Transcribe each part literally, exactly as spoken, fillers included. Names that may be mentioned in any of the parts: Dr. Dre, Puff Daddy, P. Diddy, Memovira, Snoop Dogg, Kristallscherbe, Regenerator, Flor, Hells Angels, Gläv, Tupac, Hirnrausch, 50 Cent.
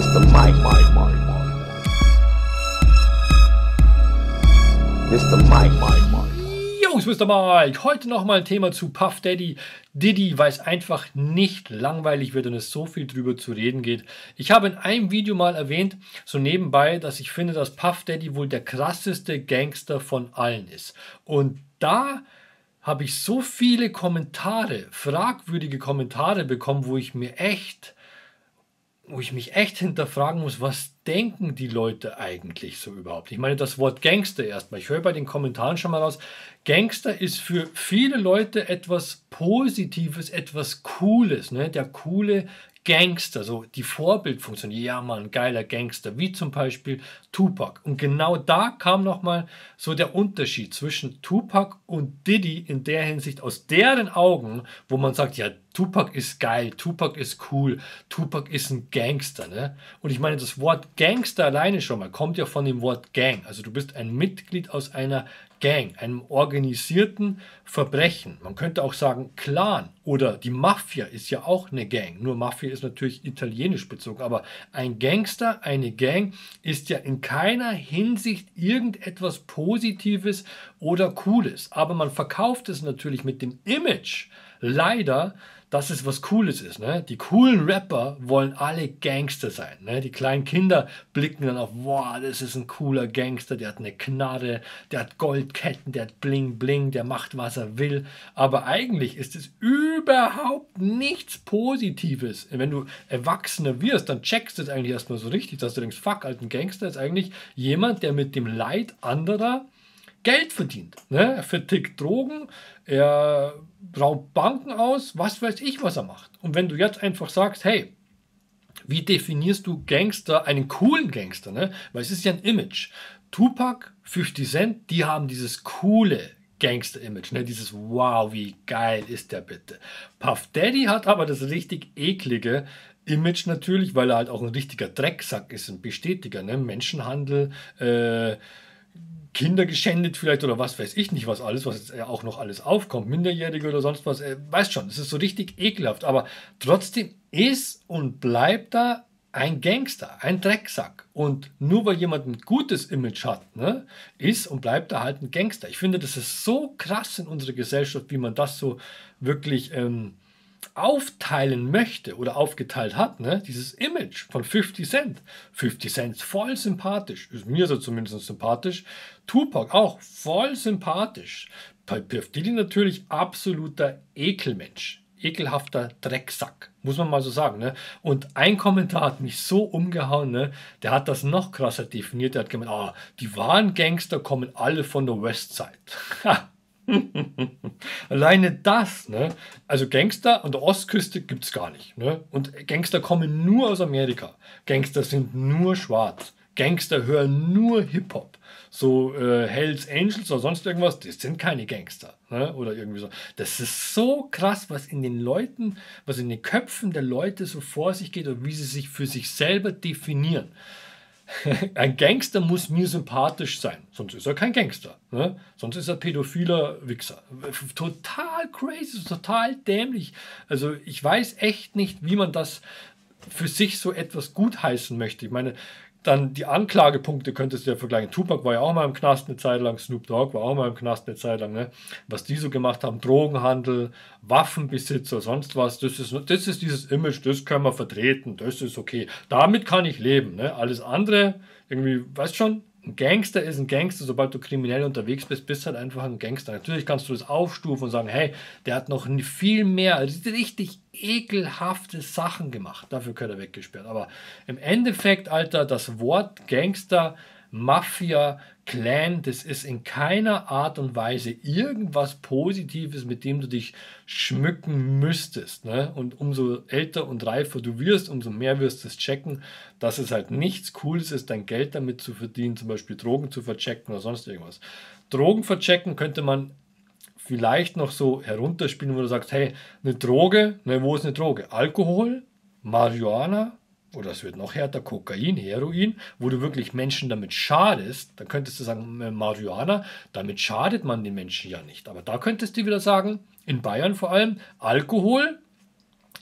This the mic, mic, mic, mic. This the mic, mic, mic. Yo, ich bin's, der Mike. Heute nochmal ein Thema zu Puff Daddy. Diddy, weil es einfach nicht langweilig wird und es so viel drüber zu reden geht. Ich habe in einem Video mal erwähnt, so nebenbei, dass ich finde, dass Puff Daddy wohl der krasseste Gangster von allen ist. Und da habe ich so viele Kommentare, fragwürdige Kommentare bekommen, wo ich mir echt, wo ich mich echt hinterfragen muss, was denken die Leute eigentlich so überhaupt? Ich meine, das Wort Gangster erstmal. Ich höre bei den Kommentaren schon mal raus, Gangster ist für viele Leute etwas Positives, etwas Cooles, ne? Der coole Gangster, so die Vorbildfunktion, ja man, geiler Gangster, wie zum Beispiel Tupac. Und genau da kam nochmal so der Unterschied zwischen Tupac und Diddy in der Hinsicht, aus deren Augen, wo man sagt, ja, Tupac ist geil, Tupac ist cool, Tupac ist ein Gangster, ne? Und ich meine, das Wort Gangster alleine schon mal kommt ja von dem Wort Gang. Also du bist ein Mitglied aus einer Gang, einem organisierten Verbrechen. Man könnte auch sagen Clan oder die Mafia ist ja auch eine Gang. Nur Mafia ist natürlich italienisch bezogen, aber ein Gangster, eine Gang ist ja in keiner Hinsicht irgendetwas Positives oder Cooles. Aber man verkauft es natürlich mit dem Image, leider, dass es was Cooles ist. Ne? Die coolen Rapper wollen alle Gangster sein. Ne? Die kleinen Kinder blicken dann auf, wow, das ist ein cooler Gangster, der hat eine Knarre, der hat Goldketten, der hat Bling Bling, der macht, was er will. Aber eigentlich ist es überhaupt nichts Positives. Wenn du Erwachsener wirst, dann checkst du es eigentlich erstmal so richtig, dass du denkst, fuck, alten Gangster ist eigentlich jemand, der mit dem Leid anderer Geld verdient. Ne? Er vertickt Drogen, er raubt Banken aus, was weiß ich, was er macht. Und wenn du jetzt einfach sagst, hey, wie definierst du Gangster, einen coolen Gangster? Ne? Weil es ist ja ein Image. Tupac, fifty Cent, die haben dieses coole Gangster-Image, ne? Dieses wow, wie geil ist der bitte. Puff Daddy hat aber das richtig eklige Image natürlich, weil er halt auch ein richtiger Drecksack ist, ein Bestätiger, ne? Menschenhandel, äh, Kinder geschändet vielleicht oder was weiß ich nicht, was alles, was jetzt auch noch alles aufkommt, Minderjährige oder sonst was, weißt schon, es ist so richtig ekelhaft, aber trotzdem ist und bleibt da ein Gangster, ein Drecksack. Und nur weil jemand ein gutes Image hat, ne, ist und bleibt da halt ein Gangster. Ich finde, das ist so krass in unserer Gesellschaft, wie man das so wirklich ähm, aufteilen möchte oder aufgeteilt hat, ne? Dieses Image von fifty Cent. fifty Cent ist voll sympathisch, ist mir so zumindest sympathisch. Tupac auch voll sympathisch. Bei Puff Daddy natürlich absoluter Ekelmensch. Ekelhafter Drecksack, muss man mal so sagen. Ne? Und ein Kommentar hat mich so umgehauen, ne? Der hat das noch krasser definiert. Der hat gemeint, ah, die wahren Gangster kommen alle von der Westside. Alleine das, ne? Also Gangster an der Ostküste gibt es gar nicht. Ne? Und Gangster kommen nur aus Amerika. Gangster sind nur schwarz. Gangster hören nur Hip-Hop. So äh, Hells Angels oder sonst irgendwas, das sind keine Gangster. Ne? Oder irgendwie so. Das ist so krass, was in den Leuten, was in den Köpfen der Leute so vor sich geht und wie sie sich für sich selber definieren. Ein Gangster muss mir sympathisch sein, sonst ist er kein Gangster, ne? Sonst ist er pädophiler Wichser. Total crazy, total dämlich. Also ich weiß echt nicht, wie man das für sich so etwas gutheißen möchte. Ich meine, dann die Anklagepunkte könntest du ja vergleichen. Tupac war ja auch mal im Knast eine Zeit lang, Snoop Dogg war auch mal im Knast eine Zeit lang, ne? Was die so gemacht haben, Drogenhandel, Waffenbesitz oder sonst was, das ist, das ist dieses Image, das können wir vertreten, das ist okay. Damit kann ich leben, ne? Alles andere, irgendwie, weißt schon, ein Gangster ist ein Gangster, sobald du kriminell unterwegs bist, bist halt einfach ein Gangster. Natürlich kannst du das aufstufen und sagen, hey, der hat noch viel mehr, richtig ekelhafte Sachen gemacht. Dafür gehört er weggesperrt. Aber im Endeffekt, Alter, das Wort Gangster, Mafia, Clan, das ist in keiner Art und Weise irgendwas Positives, mit dem du dich schmücken müsstest. Ne? Und umso älter und reifer du wirst, umso mehr wirst du es checken, dass es halt nichts Cooles ist, dein Geld damit zu verdienen, zum Beispiel Drogen zu verchecken oder sonst irgendwas. Drogen verchecken könnte man vielleicht noch so herunterspielen, wo du sagst, hey, eine Droge, ne, wo ist eine Droge? Alkohol, Marihuana, oder es wird noch härter, Kokain, Heroin, wo du wirklich Menschen damit schadest, dann könntest du sagen, Marihuana, damit schadet man den Menschen ja nicht. Aber da könntest du wieder sagen, in Bayern vor allem, Alkohol,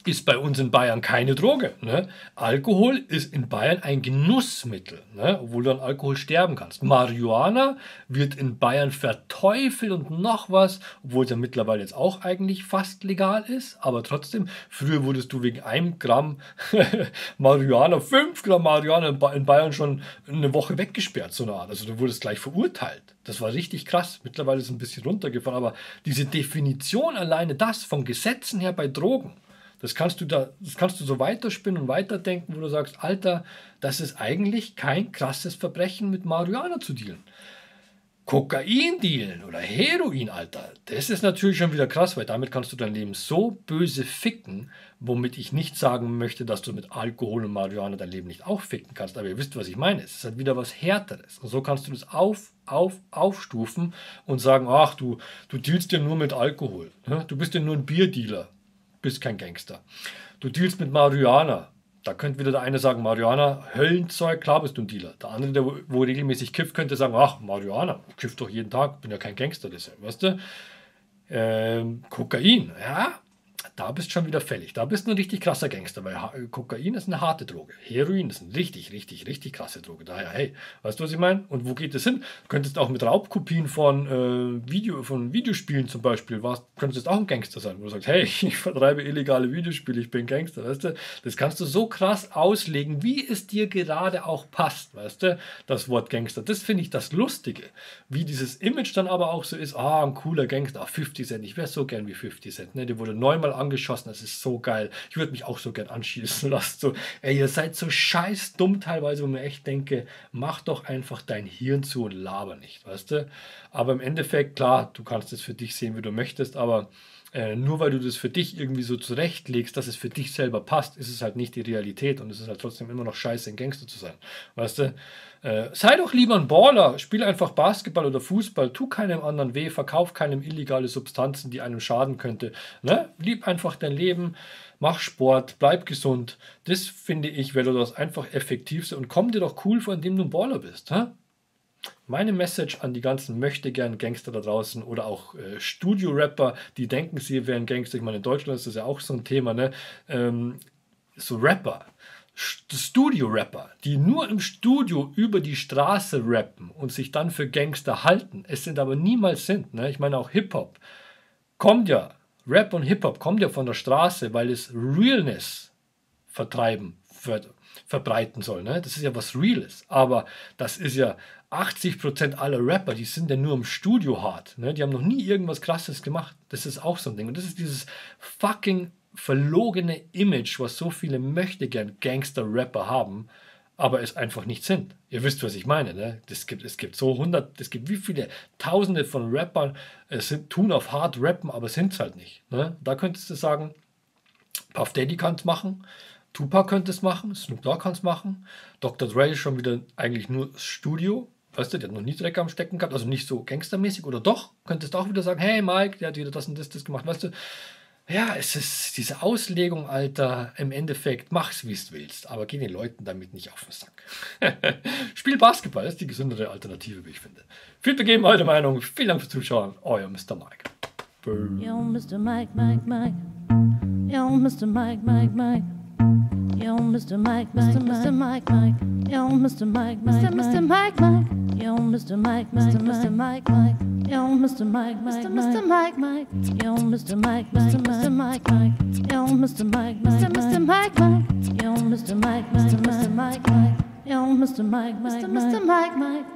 ist bei uns in Bayern keine Droge. Ne? Alkohol ist in Bayern ein Genussmittel, ne? Obwohl du an Alkohol sterben kannst. Marihuana wird in Bayern verteufelt und noch was, obwohl es ja mittlerweile jetzt auch eigentlich fast legal ist. Aber trotzdem, früher wurdest du wegen einem Gramm Marihuana, fünf Gramm Marihuana in Bayern schon eine Woche weggesperrt, so eine Art. Also du wurdest gleich verurteilt. Das war richtig krass. Mittlerweile ist es ein bisschen runtergefahren. Aber diese Definition alleine, das von Gesetzen her bei Drogen, Das kannst, du da, das kannst du so weiterspinnen und weiterdenken, wo du sagst, Alter, das ist eigentlich kein krasses Verbrechen, mit Marihuana zu dealen. Kokain dealen oder Heroin, Alter, das ist natürlich schon wieder krass, weil damit kannst du dein Leben so böse ficken, womit ich nicht sagen möchte, dass du mit Alkohol und Marihuana dein Leben nicht auch ficken kannst. Aber ihr wisst, was ich meine. Es ist halt wieder was Härteres. Und so kannst du das auf, auf, aufstufen und sagen, ach du, du dealst ja nur mit Alkohol. Du bist ja nur ein Bierdealer. Bist kein Gangster. Du dealst mit Marihuana. Da könnte wieder der eine sagen, Marihuana, Höllenzeug, klar bist du ein Dealer. Der andere, der wo, wo regelmäßig kifft, könnte sagen, ach, Marihuana, kifft doch jeden Tag, bin ja kein Gangster, das ist ja, weißt du? Ähm, Kokain, ja, da bist schon wieder fällig. Da bist du ein richtig krasser Gangster, weil ha Kokain ist eine harte Droge. Heroin ist eine richtig, richtig, richtig krasse Droge. Daher, hey, weißt du, was ich meine? Und wo geht das hin? Du könntest auch mit Raubkopien von, äh, Video, von Videospielen zum Beispiel, warst, könntest auch ein Gangster sein, wo du sagst, hey, ich vertreibe illegale Videospiele, ich bin Gangster, weißt du? Das kannst du so krass auslegen, wie es dir gerade auch passt, weißt du? Das Wort Gangster, das finde ich das Lustige. Wie dieses Image dann aber auch so ist, ah, ein cooler Gangster, ah, fifty Cent, ich wäre so gern wie fifty Cent, ne? Der wurde neunmal angeschossen, das ist so geil. Ich würde mich auch so gern anschießen lassen. So, ey, ihr seid so scheiß dumm teilweise, wo ich mir echt denke, mach doch einfach dein Hirn zu und laber nicht, weißt du? Aber im Endeffekt, klar, du kannst es für dich sehen, wie du möchtest, aber äh, nur weil du das für dich irgendwie so zurechtlegst, dass es für dich selber passt, ist es halt nicht die Realität und es ist halt trotzdem immer noch scheiße, ein Gangster zu sein, weißt du? Äh, sei doch lieber ein Baller, spiel einfach Basketball oder Fußball, tu keinem anderen weh, verkauf keinem illegale Substanzen, die einem schaden könnte. Ne? Lieb einfach dein Leben, mach Sport, bleib gesund. Das finde ich, wäre das einfach Effektivste und komm dir doch cool vor, indem du ein Baller bist. Hä? Meine Message an die ganzen Möchtegern-Gangster da draußen oder auch äh, Studio-Rapper, die denken, sie wären Gangster. Ich meine, in Deutschland ist das ja auch so ein Thema, ne? Ähm, so Rapper. Studio-Rapper, die nur im Studio über die Straße rappen und sich dann für Gangster halten, es sind aber niemals sind, ne? Ich meine auch Hip-Hop, kommt ja, Rap und Hip-Hop kommt ja von der Straße, weil es Realness vertreiben, ver verbreiten soll, ne? Das ist ja was Reales, aber das ist ja achtzig Prozent aller Rapper, die sind ja nur im Studio hart, ne? Die haben noch nie irgendwas Krasses gemacht, das ist auch so ein Ding und das ist dieses fucking verlogene Image, was so viele möchtegern Gangster-Rapper haben, aber es einfach nicht sind. Ihr wisst, was ich meine, ne? Das gibt, es gibt so hundert, es gibt wie viele Tausende von Rappern, es sind, tun auf hart rappen, aber sind es halt nicht. Ne? Da könntest du sagen, Puff Daddy kann es machen, Tupac könnte es machen, Snoop Dogg kann es machen, Doktor Dre ist schon wieder eigentlich nur Studio. Weißt du, der hat noch nie Dreck am Stecken gehabt, also nicht so gangstermäßig, oder doch, könntest du auch wieder sagen, hey Mike, der hat wieder das und das, das gemacht, weißt du. Ja, es ist diese Auslegung, Alter, im Endeffekt, mach's, wie es willst, aber geh den Leuten damit nicht auf den Sack. Spiel Basketball, das ist die gesündere Alternative, wie ich finde. Viel begeben, eure Meinung, vielen Dank fürs Zuschauen, euer Mister Mike. Boom. Yo, Mister Mike, Mike, Mike. Yo, Mister Mike, Mike, Mike. Yo, Mister Mike, Mike, Mister Mike, Mike. Yo, Mister Mike, Mister Mister Mike, Mike. Yo, Mister Mike, Mister Mister Mike, Mike. Yo, Mister Mike, Mister Mister Mike, Mike. Yo, Mister Mike, Mister Mister Mike, Mike. Yo, Mister Mike, Mister Mister Mike, Mike. Yo, Mister Mike, Mister Mister Mike, Mike. Yo, Mister Mike, Mister Mister Mike, Mike.